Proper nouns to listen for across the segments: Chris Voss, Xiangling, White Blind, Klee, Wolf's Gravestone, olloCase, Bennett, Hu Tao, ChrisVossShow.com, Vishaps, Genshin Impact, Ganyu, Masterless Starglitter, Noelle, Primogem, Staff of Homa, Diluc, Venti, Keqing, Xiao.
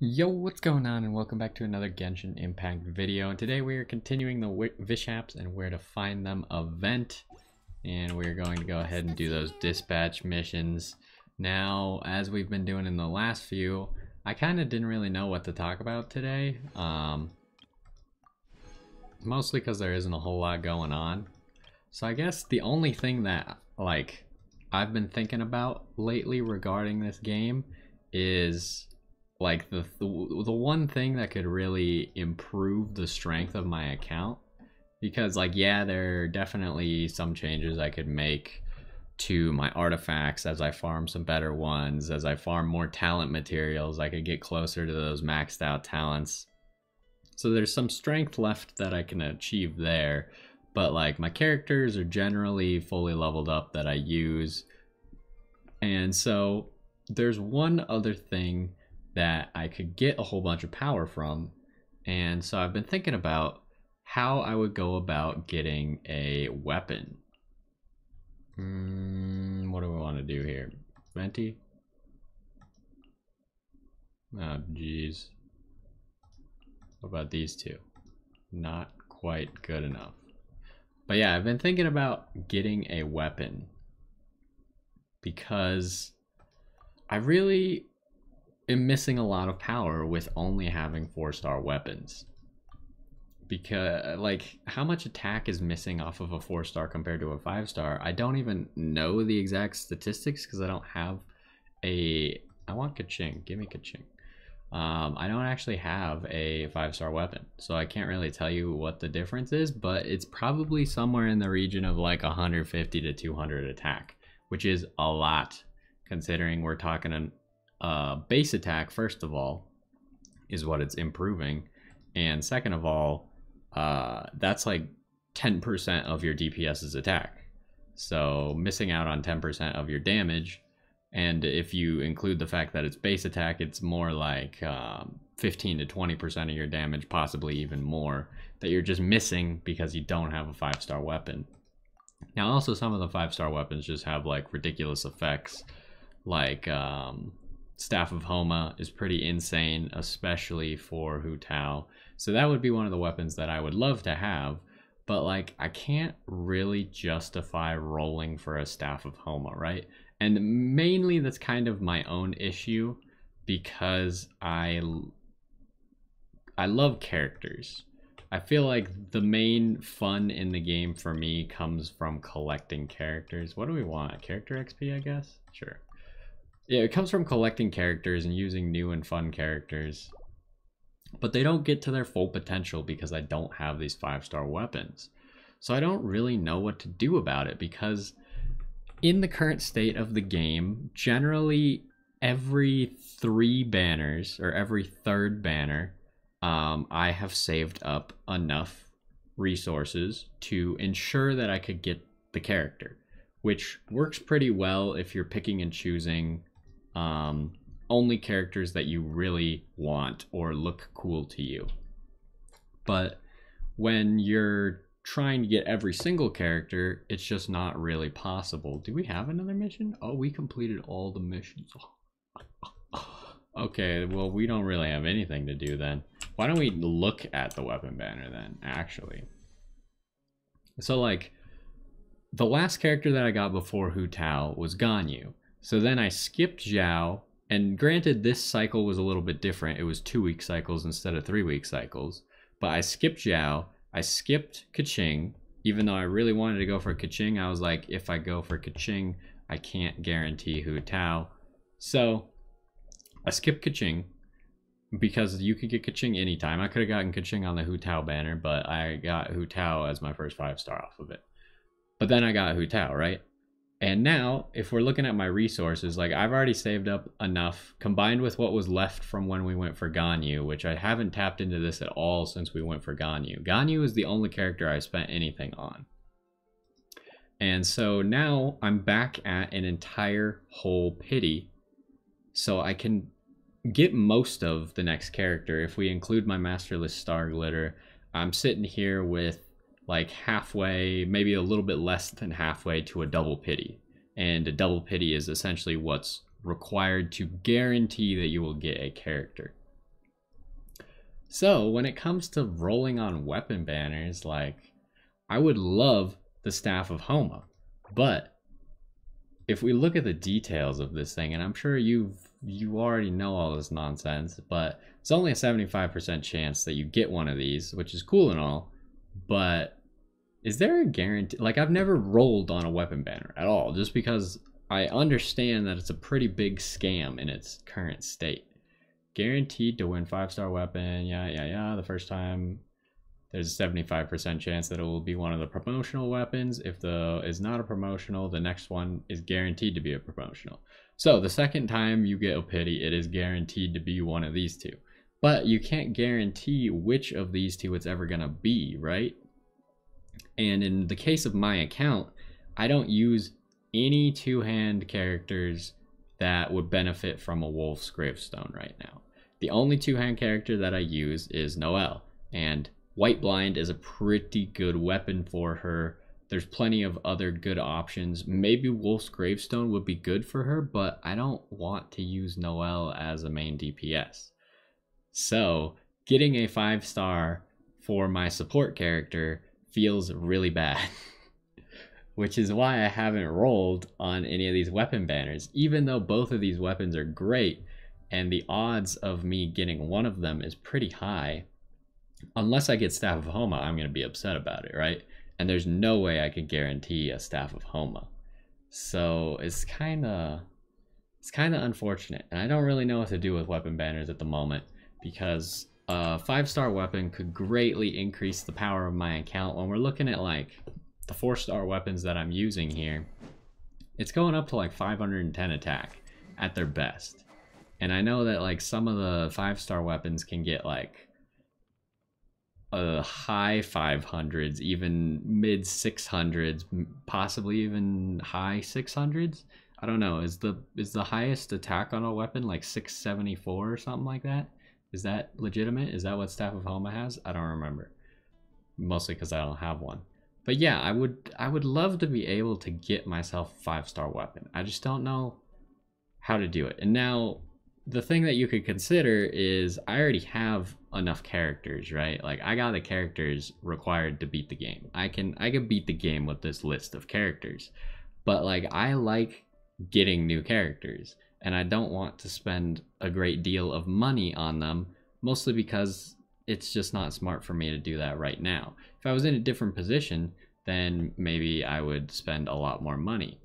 Yo, what's going on, and welcome back to another Genshin Impact video. And today we are continuing the Vishaps and where to find them event, and we're going to go ahead and do those dispatch missions. Now, as we've been doing in the last few, I kind of didn't really know what to talk about today, mostly because there isn't a whole lot going on. So I guess the only thing that like I've been thinking about lately regarding this game is like the one thing that could really improve the strength of my account, because like, yeah, there are definitely some changes I could make to my artifacts as I farm some better ones, as I farm more talent materials, I could get closer to those maxed out talents. So there's some strength left that I can achieve there, but like my characters are generally fully leveled up that I use. And so there's one other thing that I could get a whole bunch of power from, and so I've been thinking about how I would go about getting a weapon. What do we want to do here? Venti? Oh jeez. What about these two? Not quite good enough. But yeah, I've been thinking about getting a weapon because I really am missing a lot of power with only having 4-star weapons. Because like, how much attack is missing off of a 4-star compared to a 5-star? I don't even know the exact statistics because I don't have a... I want Keqing. Give me Keqing. I don't actually have a 5-star weapon, so I can't really tell you what the difference is, but it's probably somewhere in the region of like 150 to 200 attack, which is a lot considering we're talking an base attack, first of all, is what it's improving, and second of all, that's like 10% of your DPS's attack, so missing out on 10% of your damage. And if you include the fact that it's base attack, it's more like 15 to 20% of your damage, possibly even more, that you're just missing because you don't have a 5-star weapon. Now also, some of the 5-star weapons just have like ridiculous effects, like Staff of Homa is pretty insane, especially for Hu Tao. So that would be one of the weapons that I would love to have, but like I can't really justify rolling for a Staff of Homa, right? And mainly that's kind of my own issue because I love characters. I feel like the main fun in the game for me comes from collecting characters. What do we want? Character XP, I guess? Sure. Yeah, it comes from collecting characters and using new and fun characters. But they don't get to their full potential because I don't have these 5-star weapons. So I don't really know what to do about it because in the current state of the game, generally every 3 banners or every 3rd banner, I have saved up enough resources to ensure that I could get the character, which works pretty well if you're picking and choosing only characters that you really want or look cool to you. But when you're trying to get every single character, it's just not really possible. Do we have another mission? Oh, we completed all the missions. Okay, well, we don't really have anything to do then. Why don't we look at the weapon banner then, actually? So like, the last character that I got before Hu Tao was Ganyu. So then I skipped Xiao, and granted this cycle was a little bit different. It was 2-week cycles instead of 3-week cycles, but I skipped Xiao, I skipped Keqing, even though I really wanted to go for Keqing. I was like, if I go for Keqing, I can't guarantee Hu Tao. So I skipped Keqing because you could get Keqing anytime. I could have gotten Keqing on the Hu Tao banner, but I got Hu Tao as my first 5-star off of it. But then I got Hu Tao, right? And now, if we're looking at my resources, like I've already saved up enough, combined with what was left from when we went for Ganyu, which I haven't tapped into this at all since we went for Ganyu. Ganyu is the only character I spent anything on. And so now I'm back at an entire whole pity. So I can get most of the next character. If we include my masterless star glitter, I'm sitting here with like halfway, maybe a little bit less than halfway to a double pity. And a double pity is essentially what's required to guarantee that you will get a character. So when it comes to rolling on weapon banners, like, I would love the Staff of Homa, but if we look at the details of this thing, and I'm sure you already know all this nonsense, but it's only a 75% chance that you get one of these, which is cool and all, but is there a guarantee? Like, I've never rolled on a weapon banner at all, just because I understand that it's a pretty big scam in its current state. Guaranteed to win 5-star weapon, yeah, the first time. There's a 75% chance that it will be one of the promotional weapons. If the is not a promotional, the next one is guaranteed to be a promotional. So the second time you get a pity, it is guaranteed to be one of these two. But you can't guarantee which of these two it's ever gonna be, right? And in the case of my account, I don't use any two-hand characters that would benefit from a Wolf's Gravestone right now. The only two-hand character that I use is Noelle, and White Blind is a pretty good weapon for her. There's plenty of other good options. Maybe Wolf's Gravestone would be good for her, but I don't want to use Noelle as a main DPS. So getting a 5-star for my support character feels really bad, which is why I haven't rolled on any of these weapon banners, even though both of these weapons are great and the odds of me getting one of them is pretty high. Unless I get Staff of Homa, I'm going to be upset about it, right? And there's no way I could guarantee a Staff of Homa. So it's kind of unfortunate. And I don't really know what to do with weapon banners at the moment, because a 5-star weapon could greatly increase the power of my account. When we're looking at like the 4-star weapons that I'm using here, it's going up to like 510 attack at their best. And I know that like some of the 5-star weapons can get like high 500s, even mid 600s, possibly even high 600s. I don't know, is the highest attack on a weapon like 674 or something like that? Is that legitimate? Is that what Staff of Homa has? I don't remember, mostly because I don't have one. But yeah, I would love to be able to get myself a 5-star weapon. I just don't know how to do it. And now the thing that you could consider is I already have enough characters, right? Like, I got the characters required to beat the game. I can beat the game with this list of characters, but like, I like getting new characters and I don't want to spend a great deal of money on them, mostly because it's just not smart for me to do that right now. If I was in a different position, then maybe I would spend a lot more money.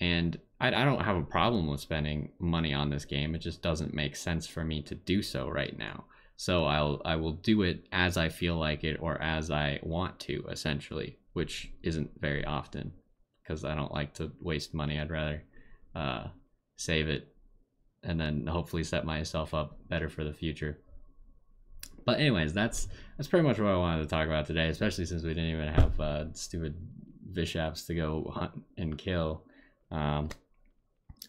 And I don't have a problem with spending money on this game. It just doesn't make sense for me to do so right now. So I will do it as I feel like it, or as I want to, essentially, which isn't very often because I don't like to waste money. I'd rather save it and then hopefully set myself up better for the future. But anyways, that's pretty much what I wanted to talk about today, especially since we didn't even have stupid Vishaps to go hunt and kill.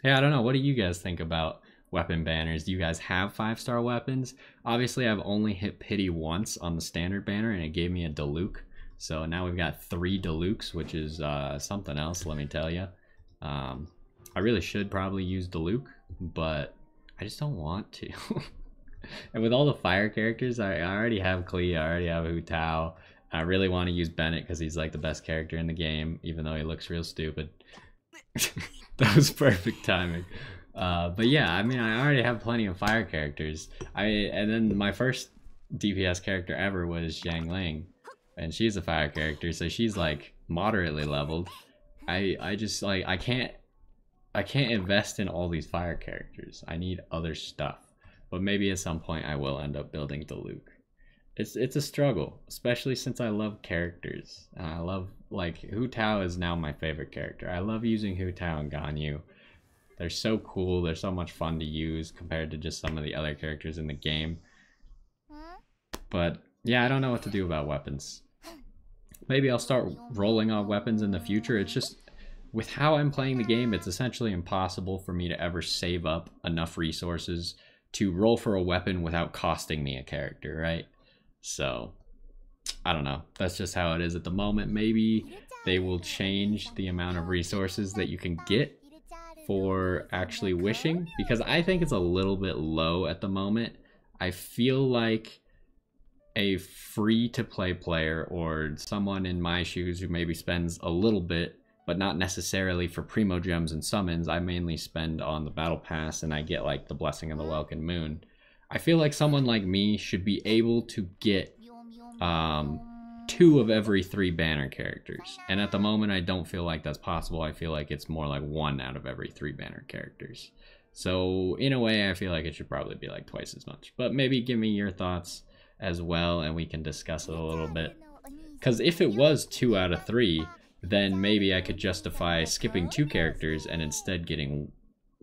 Yeah, I don't know. What do you guys think about weapon banners? Do you guys have 5-star weapons? Obviously, I've only hit pity once on the standard banner, and it gave me a Diluc. So now we've got 3 Dilucs, which is something else, let me tell you. I really should probably use Diluc, but I just don't want to. And with all the fire characters, I already have Klee, I already have Hu Tao. I really want to use Bennett because he's like the best character in the game, even though he looks real stupid. That was perfect timing. But yeah, I mean, I already have plenty of fire characters. And then my first DPS character ever was Xiangling, and she's a fire character, so she's like moderately leveled. I just like, I can't invest in all these fire characters. I need other stuff. But maybe at some point I will end up building Diluc. It's a struggle, especially since I love characters. I love, like, Hu Tao is now my favorite character. I love using Hu Tao and Ganyu. They're so cool. They're so much fun to use compared to just some of the other characters in the game. But yeah, I don't know what to do about weapons. Maybe I'll start rolling on weapons in the future. It's just, with how I'm playing the game, it's essentially impossible for me to ever save up enough resources to roll for a weapon without costing me a character, right? So I don't know, that's just how it is at the moment. Maybe they will change the amount of resources that you can get for actually wishing, because I think it's a little bit low at the moment. I feel like a free-to-play player or someone in my shoes who maybe spends a little bit, but not necessarily for primo gems and summons. I mainly spend on the battle pass and I get like the blessing of the Welkin Moon. I feel like someone like me should be able to get 2 of every 3 banner characters. And at the moment, I don't feel like that's possible. I feel like it's more like 1 out of every 3 banner characters. So in a way, I feel like it should probably be like twice as much. But maybe give me your thoughts as well and we can discuss it a little bit. Because if it was 2 out of 3, then maybe I could justify skipping 2 characters and instead getting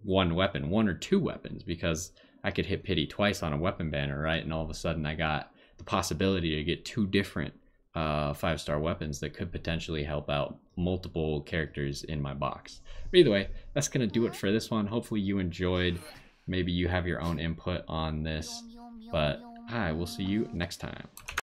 1 weapon, 1 or 2 weapons, because I could hit pity twice on a weapon banner, right? And all of a sudden I got the possibility to get 2 different 5-star weapons that could potentially help out multiple characters in my box. But either way, that's gonna do it for this one. Hopefully you enjoyed. Maybe you have your own input on this, but I will see you next time.